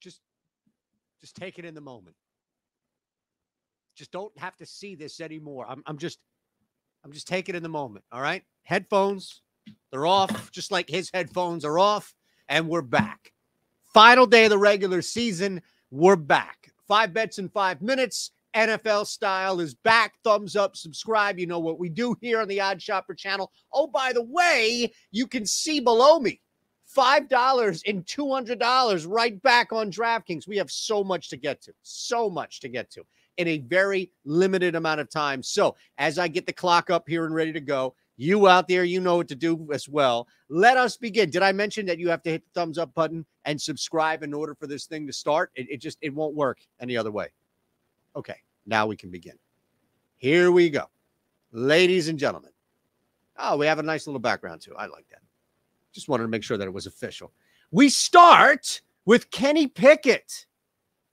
just take it in the moment. Just don't have to see this anymore. I'm just taking it in the moment. All right. Headphones, they're off, just like his headphones are off, and we're back. Final day of the regular season. We're back. 5 bets in 5 minutes. NFL style is back. Thumbs up, subscribe. You know what we do here on the Odd Shopper channel. Oh, by the way, you can see below me $5 and $200 right back on DraftKings. We have so much to get to, so much to get to in a very limited amount of time. So as I get the clock up here and ready to go, you out there, you know what to do as well. Let us begin. Did I mention that you have to hit the thumbs up button and subscribe in order for this thing to start? It won't work any other way. Okay, now we can begin. Here we go. Ladies and gentlemen. Oh, we have a nice little background too. I like that. Just wanted to make sure that it was official. We start with Kenny Pickett.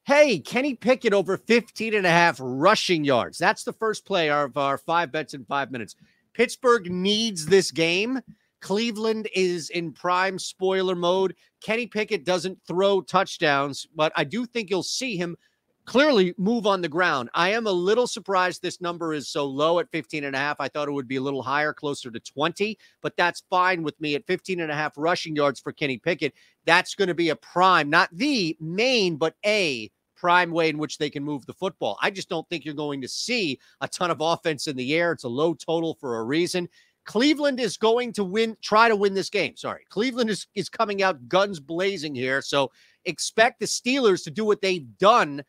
Hey, Kenny Pickett over 15.5 rushing yards. That's the first play of our 5 bets in 5 minutes. Pittsburgh needs this game. Cleveland is in prime spoiler mode. Kenny Pickett doesn't throw touchdowns, but I do think you'll see him clearly move on the ground. I am a little surprised this number is so low at 15.5. I thought it would be a little higher, closer to 20, but that's fine with me at 15.5 rushing yards for Kenny Pickett. That's going to be a prime, not the main, but a prime way in which they can move the football. I just don't think you're going to see a ton of offense in the air. It's a low total for a reason. Cleveland is going to win, try to win this game. Sorry. Cleveland is coming out guns blazing here. So expect the Steelers to do what they've done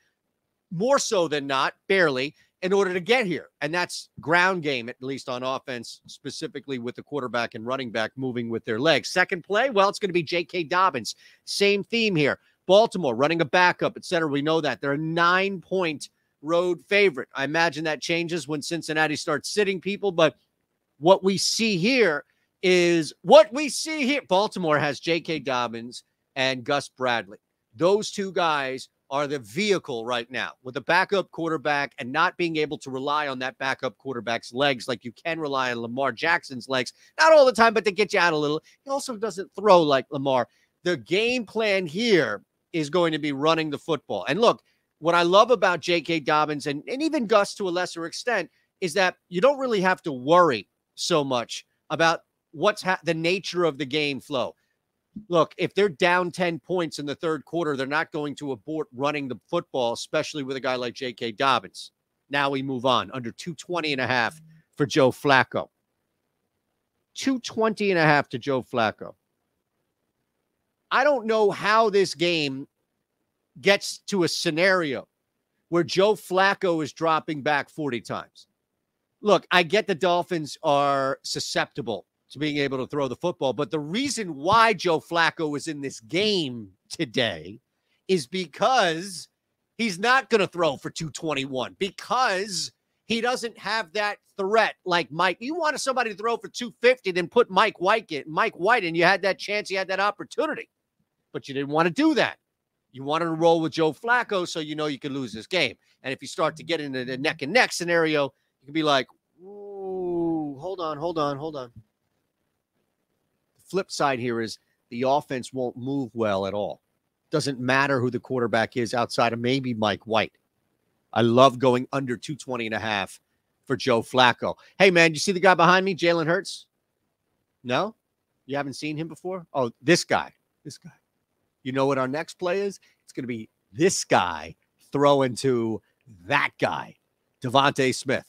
more so than not, barely, in order to get here. And that's ground game, at least on offense, specifically with the quarterback and running back moving with their legs. Second play, well, it's going to be J.K. Dobbins. Same theme here. Baltimore running a backup, et cetera. We know that. They're a 9-point road favorite. I imagine that changes when Cincinnati starts sitting people. But what we see here is what we see here. Baltimore has J.K. Dobbins and Gus Bradley. Those two guys are the vehicle right now with a backup quarterback and not being able to rely on that backup quarterback's legs like you can rely on Lamar Jackson's legs. Not all the time, but to get you out a little. He also doesn't throw like Lamar. The game plan here is going to be running the football. And look, what I love about J.K. Dobbins and even Gus to a lesser extent is that you don't really have to worry so much about what's the nature of the game flow. Look, if they're down 10 points in the third quarter, they're not going to abort running the football, especially with a guy like J.K. Dobbins. Now we move on. Under 220.5 for Joe Flacco. 220.5 to Joe Flacco. I don't know how this game gets to a scenario where Joe Flacco is dropping back 40 times. Look, I get the Dolphins are susceptible to being able to throw the football. But the reason why Joe Flacco is in this game today is because he's not going to throw for 221, because he doesn't have that threat like Mike. You wanted somebody to throw for 250, then put Mike White in. You had that chance. You had that opportunity, but you didn't want to do that. You wanted to roll with Joe Flacco so you know you could lose this game. And if you start to get into the neck and neck scenario, you can be like, ooh, hold on. Flip side here is the offense won't move well at all. Doesn't matter who the quarterback is outside of maybe Mike White. I love going under 220.5 for Joe Flacco. Hey, man, you see the guy behind me, Jalen Hurts? No? You haven't seen him before? Oh, this guy. This guy. You know what our next play is? It's going to be this guy throwing to that guy, DeVonta Smith.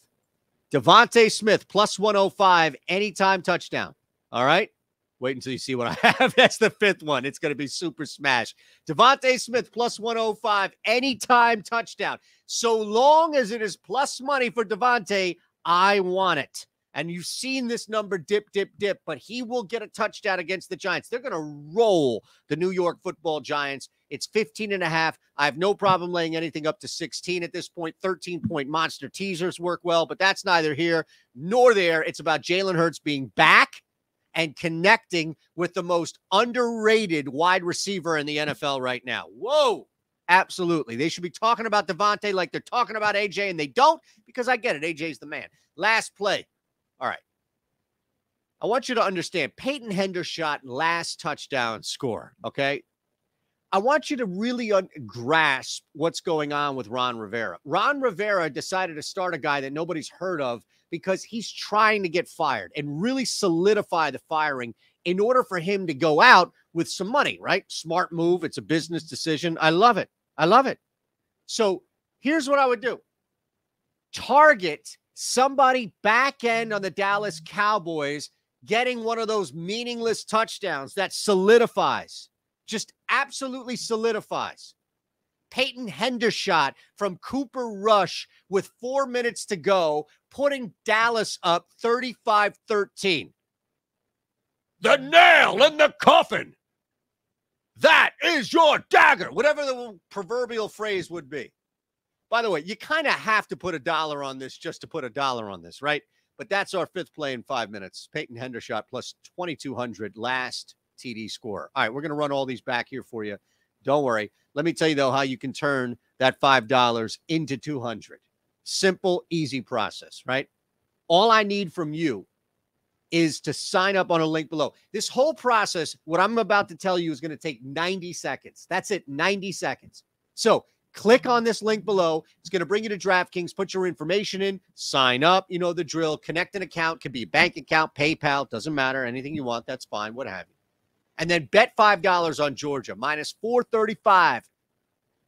DeVonta Smith, plus 105, anytime touchdown. All right? Wait until you see what I have. That's the fifth one. It's going to be super smash. DeVonta Smith, plus 105, anytime touchdown. So long as it is plus money for DeVonta, I want it. And you've seen this number dip, but he will get a touchdown against the Giants. They're going to roll the New York football Giants. It's 15.5. I have no problem laying anything up to 16 at this point. 13-point monster teasers work well, but that's neither here nor there. It's about Jalen Hurts being back and connecting with the most underrated wide receiver in the NFL right now. Whoa, absolutely. They should be talking about DeVonta like they're talking about AJ, and they don't, because I get it. AJ's the man. Last play. All right. I want you to understand Peyton Hendershot, last touchdown score, okay? I want you to really grasp what's going on with Ron Rivera. Ron Rivera decided to start a guy that nobody's heard of because he's trying to get fired and really solidify the firing in order for him to go out with some money, right? Smart move. It's a business decision. I love it. I love it. So here's what I would do. Target somebody back end on the Dallas Cowboys getting one of those meaningless touchdowns that solidifies, just absolutely solidifies. Peyton Hendershot from Cooper Rush with 4 minutes to go, putting Dallas up 35-13. The nail in the coffin. That is your dagger, whatever the proverbial phrase would be. By the way, you kind of have to put $1 on this just to put $1 on this, right? But that's our fifth play in 5 minutes. Peyton Hendershot plus 2,200, last TD scorer. All right, we're going to run all these back here for you. Don't worry. Let me tell you, though, how you can turn that $5 into $200. Simple, easy process, right? All I need from you is to sign up on a link below. This whole process, what I'm about to tell you, is going to take 90 seconds. That's it, 90 seconds. So click on this link below. It's going to bring you to DraftKings. Put your information in. Sign up. You know the drill. Connect an account. Could be a bank account, PayPal. Doesn't matter. Anything you want. That's fine. What have you. And then bet $5 on Georgia. Minus 435.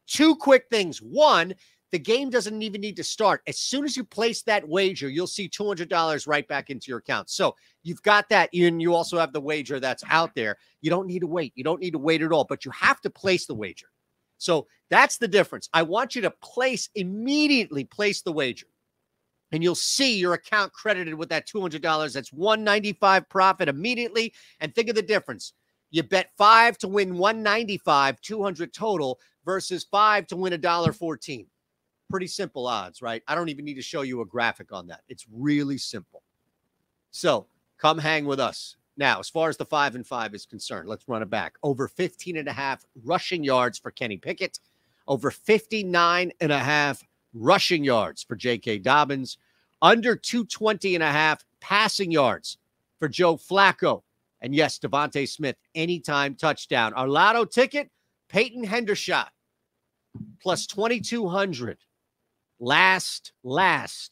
Two quick things. One, the game doesn't even need to start. As soon as you place that wager, you'll see $200 right back into your account. So you've got that. And you also have the wager that's out there. You don't need to wait. You don't need to wait at all. But you have to place the wager. So that's the difference. I want you to immediately place the wager, and you'll see your account credited with that $200. That's $195 profit immediately. And think of the difference. You bet $5 to win $195, $200 total, versus $5 to win $1.14. Pretty simple odds, right? I don't even need to show you a graphic on that. It's really simple. So come hang with us. Now, as far as the 5 and 5 is concerned, let's run it back. Over 15.5 rushing yards for Kenny Pickett. Over 59.5 rushing yards for J.K. Dobbins. Under 220.5 passing yards for Joe Flacco. And yes, DeVonta Smith, anytime touchdown. Our lotto ticket, Peyton Hendershot, plus 2,200. Last,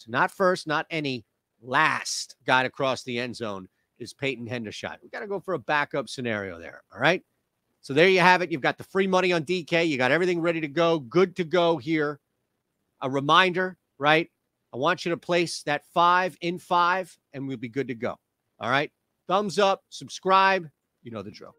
not first, not any, last guy to cross the end zone is Peyton Hendershot. We got to go for a backup scenario there, all right? So there you have it. You've got the free money on DK. You got everything ready to go, good to go here. A reminder, right? I want you to place that 5 in 5, and we'll be good to go, all right? Thumbs up, subscribe, you know the drill.